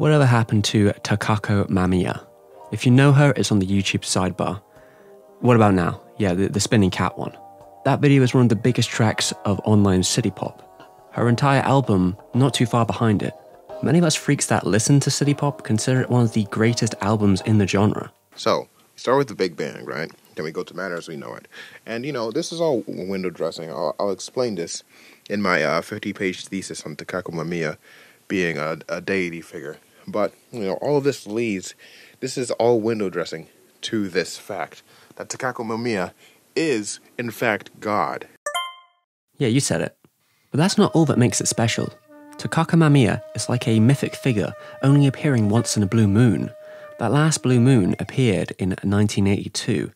Whatever happened to Takako Mamiya? If you know her, it's on the YouTube sidebar. What about now? Yeah, the spinning cat one. That video is one of the biggest tracks of online city pop. Her entire album, not too far behind it. Many of us freaks that listen to city pop consider it one of the greatest albums in the genre. So, start with the big band, right? Then we go to Matters, we know it. And, you know, this is all window dressing. I'll explain this in my 50-page thesis on Takako Mamiya being a deity figure. But, you know, all of this leads, this is all window dressing to this fact that Takako Mamiya is, in fact, God. Yeah, you said it. But that's not all that makes it special. Takako Mamiya is like a mythic figure, only appearing once in a blue moon. That last blue moon appeared in 1982.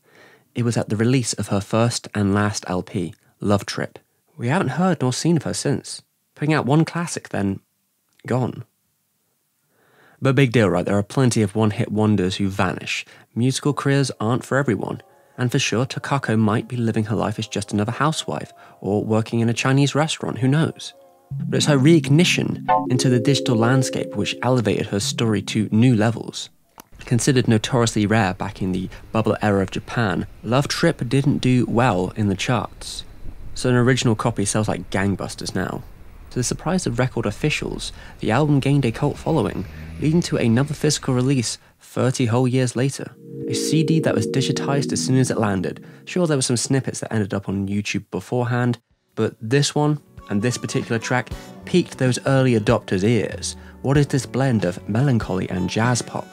It was at the release of her first and last LP, Love Trip. We haven't heard nor seen of her since, putting out one classic, then gone. But big deal, right? There are plenty of one-hit wonders who vanish. Musical careers aren't for everyone. And for sure, Takako might be living her life as just another housewife, or working in a Chinese restaurant, who knows? But it's her reignition into the digital landscape which elevated her story to new levels. Considered notoriously rare back in the bubble era of Japan, Love Trip didn't do well in the charts. So an original copy sells like gangbusters now. To the surprise of record officials, the album gained a cult following, leading to another physical release 30 whole years later. A CD that was digitized as soon as it landed. Sure, there were some snippets that ended up on YouTube beforehand, but this one, and this particular track, piqued those early adopters' ears. What is this blend of melancholy and jazz pop?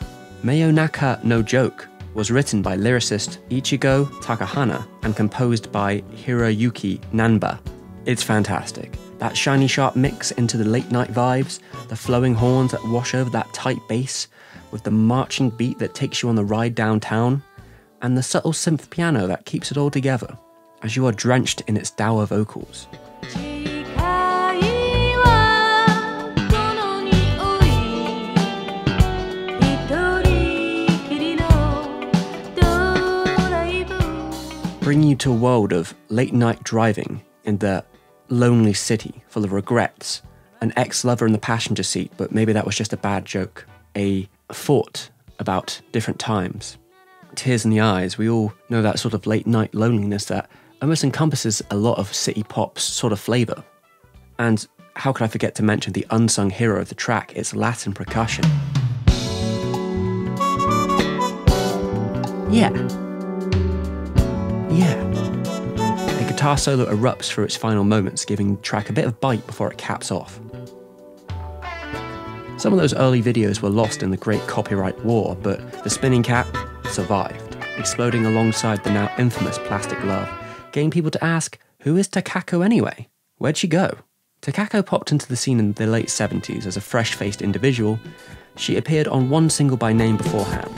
Mayonaka No Joke was written by lyricist Ichigo Takahana and composed by Hiroyuki Nanba. It's fantastic. That shiny sharp mix into the late night vibes, the flowing horns that wash over that tight bass, with the marching beat that takes you on the ride downtown, and the subtle synth piano that keeps it all together, as you are drenched in its dour vocals. Bring you to a world of late-night driving in the lonely city full of regrets, an ex-lover in the passenger seat, but maybe that was just a bad joke, a thought about different times, tears in the eyes. We all know that sort of late-night loneliness that almost encompasses a lot of city pop's sort of flavour. And how could I forget to mention the unsung hero of the track, its Latin percussion. Yeah. A guitar solo erupts for its final moments, giving the track a bit of bite before it caps off. Some of those early videos were lost in the Great Copyright War, but the spinning cat survived, exploding alongside the now infamous Plastic Love, getting people to ask, who is Takako anyway? Where'd she go? Takako popped into the scene in the late 70s as a fresh-faced individual. She appeared on one single by name beforehand.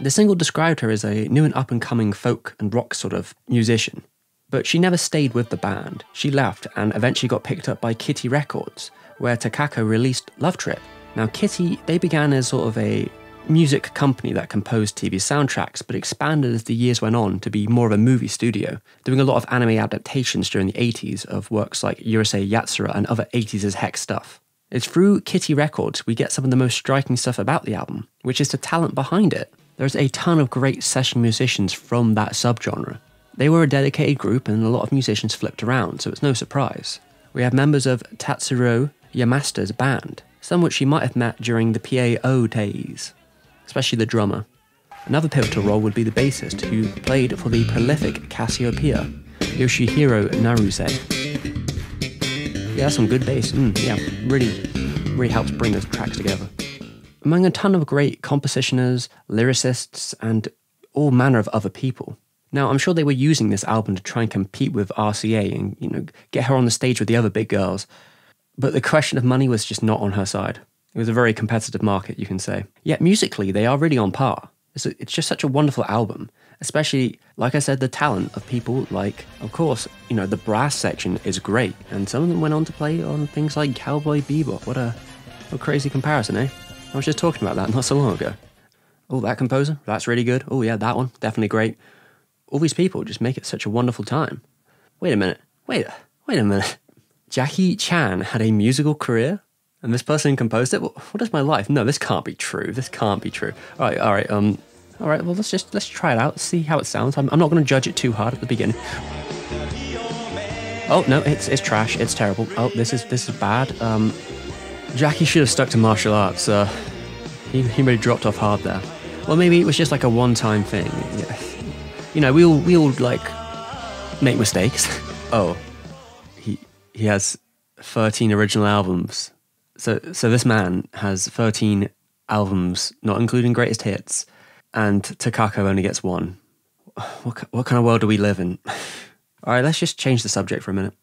The single described her as a new and up-and-coming folk and rock sort of musician, but she never stayed with the band. She left and eventually got picked up by Kitty Records, where Takako released Love Trip. Now Kitty, they began as sort of a music company that composed TV soundtracks, but expanded as the years went on to be more of a movie studio, doing a lot of anime adaptations during the 80s of works like Urusei Yatsura and other 80s as heck stuff. It's through Kitty Records we get some of the most striking stuff about the album, which is the talent behind it. There's a ton of great session musicians from that subgenre. They were a dedicated group and a lot of musicians flipped around, so it's no surprise. We have members of Tatsuro Yamashita's band, some which you might have met during the PAO days, especially the drummer. Another pivotal role would be the bassist, who played for the prolific Cassiopeia, Yoshihiro Naruse. Yeah, some good bass, yeah, really helps bring those tracks together. Among a ton of great compositioners, lyricists, and all manner of other people. Now, I'm sure they were using this album to try and compete with RCA and, you know, get her on the stage with the other big girls. But the question of money was just not on her side. It was a very competitive market, you can say. Yet musically, they are really on par. It's just such a wonderful album, especially, like I said, the talent of people like, of course, you know, the brass section is great. And some of them went on to play on things like Cowboy Bebop. What a crazy comparison, eh? I was just talking about that not so long ago. Oh, that composer, that's really good. Oh yeah, that one, definitely great. All these people just make it such a wonderful time. Wait a minute, Wait a minute. Jackie Chan had a musical career? And this person composed it? What is my life? No, this can't be true. This can't be true. All right. Well, let's try it out. Let's see how it sounds. I'm not going to judge it too hard at the beginning. Oh no, it's trash. It's terrible. Oh, this is bad. Jackie should have stuck to martial arts. He really dropped off hard there. Well, maybe it was just like a one-time thing. Yeah. You know, we all like make mistakes. Oh, he has 13 original albums. So this man has 13 albums, not including greatest hits, and Takako only gets one. What kind of world do we live in? All right, let's just change the subject for a minute.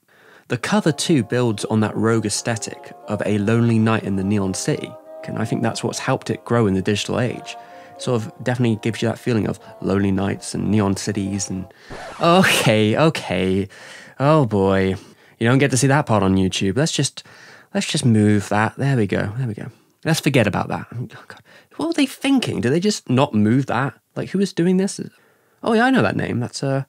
The cover too builds on that rogue aesthetic of a lonely night in the neon city, and I think that's what's helped it grow in the digital age. Sort of definitely gives you that feeling of lonely nights and neon cities and... Okay. Oh boy. You don't get to see that part on YouTube. Let's just move that. There we go. Let's forget about that. Oh, God. What were they thinking? Did they just not move that? Like, who was doing this? Oh, yeah, I know that name. That's Terahisa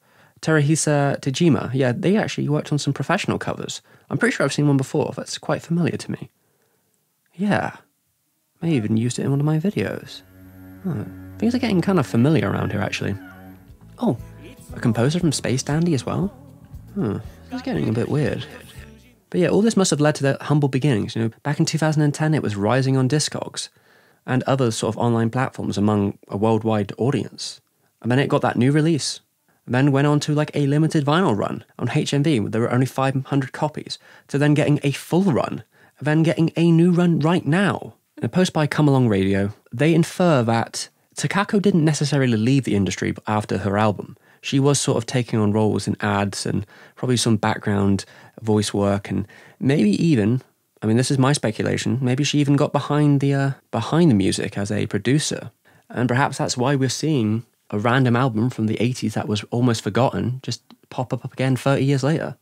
Tajima. Yeah, they actually worked on some professional covers. I'm pretty sure I've seen one before. That's quite familiar to me. Yeah. I even used it in one of my videos. Huh. Things are getting kind of familiar around here, actually. Oh, a composer from Space Dandy as well? Huh. It's getting a bit weird. But yeah, all this must have led to their humble beginnings. You know, back in 2010, it was rising on Discogs and other sort of online platforms among a worldwide audience. And then it got that new release. And then went on to like a limited vinyl run on HMV, where there were only 500 copies, to then getting a full run, and then getting a new run right now. In a post by Come Along Radio, they infer that Takako didn't necessarily leave the industry after her album. She was sort of taking on roles in ads and probably some background voice work, and maybe even, I mean, this is my speculation, maybe she even got behind the music as a producer. And perhaps that's why we're seeing a random album from the 80s that was almost forgotten just pop up again 30 years later.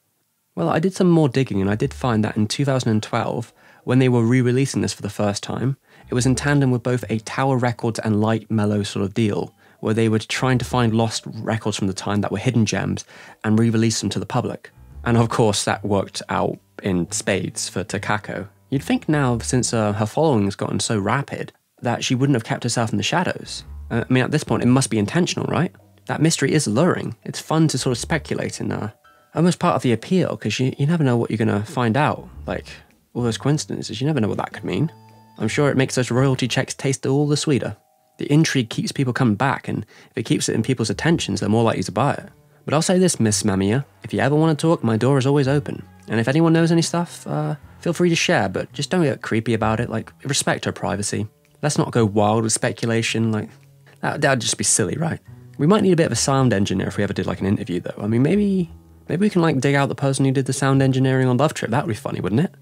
Well, I did some more digging, and I did find that in 2012, when they were re-releasing this for the first time, it was in tandem with both a Tower Records and Light Mellow sort of deal, where they were trying to find lost records from the time that were hidden gems and re-release them to the public. And of course, that worked out in spades for Takako. You'd think now, since her following has gotten so rapid, that she wouldn't have kept herself in the shadows. I mean, at this point, it must be intentional, right? That mystery is alluring. It's fun to sort of speculate in almost part of the appeal, because you never know what you're going to find out. Like, all those coincidences, you never know what that could mean. I'm sure it makes those royalty checks taste all the sweeter. The intrigue keeps people coming back, and if it keeps it in people's attentions, they're more likely to buy it. But I'll say this, Miss Mamiya, if you ever want to talk, my door is always open. And if anyone knows any stuff, feel free to share, but just don't get creepy about it. Like, respect her privacy. Let's not go wild with speculation. Like, that'd just be silly, right? We might need a bit of a sound engineer if we ever did like an interview, though. I mean, maybe we can like dig out the person who did the sound engineering on Love Trip. That would be funny, wouldn't it?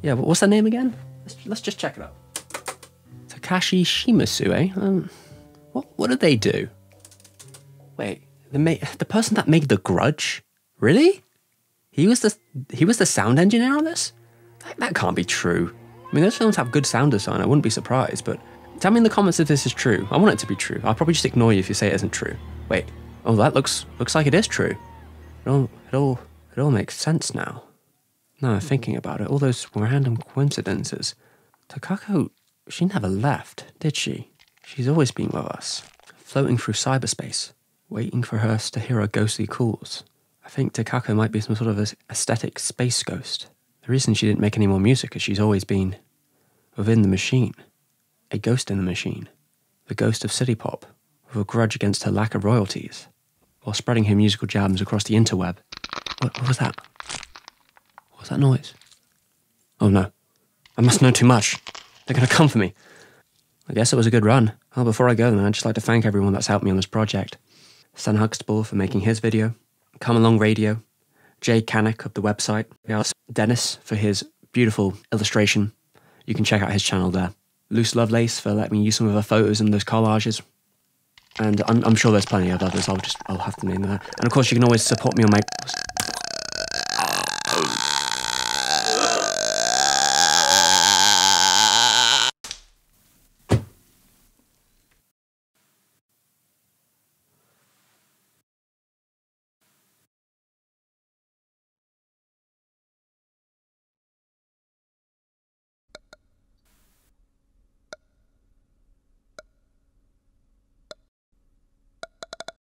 Yeah, but what's their name again? Let's just check it out. Takashi Shimasu, eh? What did they do? Wait, the person that made The Grudge? Really? He was the sound engineer on this? That can't be true. I mean, those films have good sound design, I wouldn't be surprised, but tell me in the comments if this is true. I want it to be true. I'll probably just ignore you if you say it isn't true. Wait, oh, that looks like it is true. It all makes sense now. No, thinking about it, all those random coincidences. Takako, she never left, did she? She's always been with us, floating through cyberspace, waiting for us to hear her ghostly calls. I think Takako might be some sort of aesthetic space ghost. The reason she didn't make any more music is she's always been within the machine, a ghost in the machine, the ghost of city pop, with a grudge against her lack of royalties, while spreading her musical jams across the interweb. What was that? What's that noise? Oh no, I must know too much. They're gonna come for me. I guess it was a good run. Oh, before I go then, I'd just like to thank everyone that's helped me on this project. Sen Huxtable for making his video, Come Along Radio, Jay Canick of the website, Dennis for his beautiful illustration. You can check out his channel there. Loose Love Lace for letting me use some of her photos in those collages. And I'm sure there's plenty of others, I'll have to name that. And of course you can always support me on my...